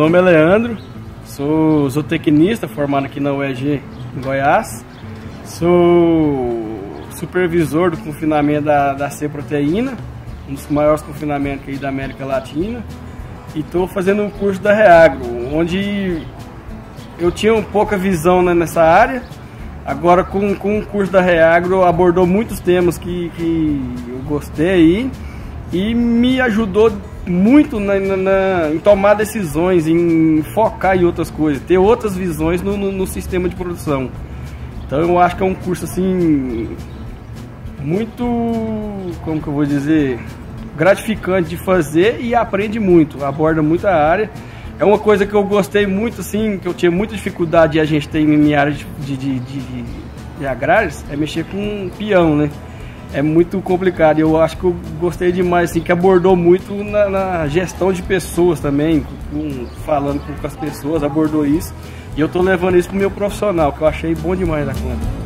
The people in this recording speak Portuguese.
nome é Leandro, sou zootecnista formado aqui na UEG em Goiás, sou supervisor do confinamento da C-Proteína, um dos maiores confinamentos aí da América Latina, e estou fazendo um curso da Rehagro, onde eu tinha um pouca visão, né, nessa área. Agora com o curso da Rehagro abordou muitos temas que eu gostei aí, e me ajudou muito em tomar decisões, em focar em outras coisas, ter outras visões no sistema de produção. Então eu acho que é um curso assim muito, como que eu vou dizer, gratificante de fazer, e aprende muito, aborda muita área. É uma coisa que eu gostei muito, assim, que eu tinha muita dificuldade, e a gente tem em minha área de agrários, é mexer com pião, né? É muito complicado. E eu acho que eu gostei demais, assim, que abordou muito na gestão de pessoas também, falando com as pessoas, abordou isso. E eu tô levando isso pro meu profissional, que eu achei bom demais da conta.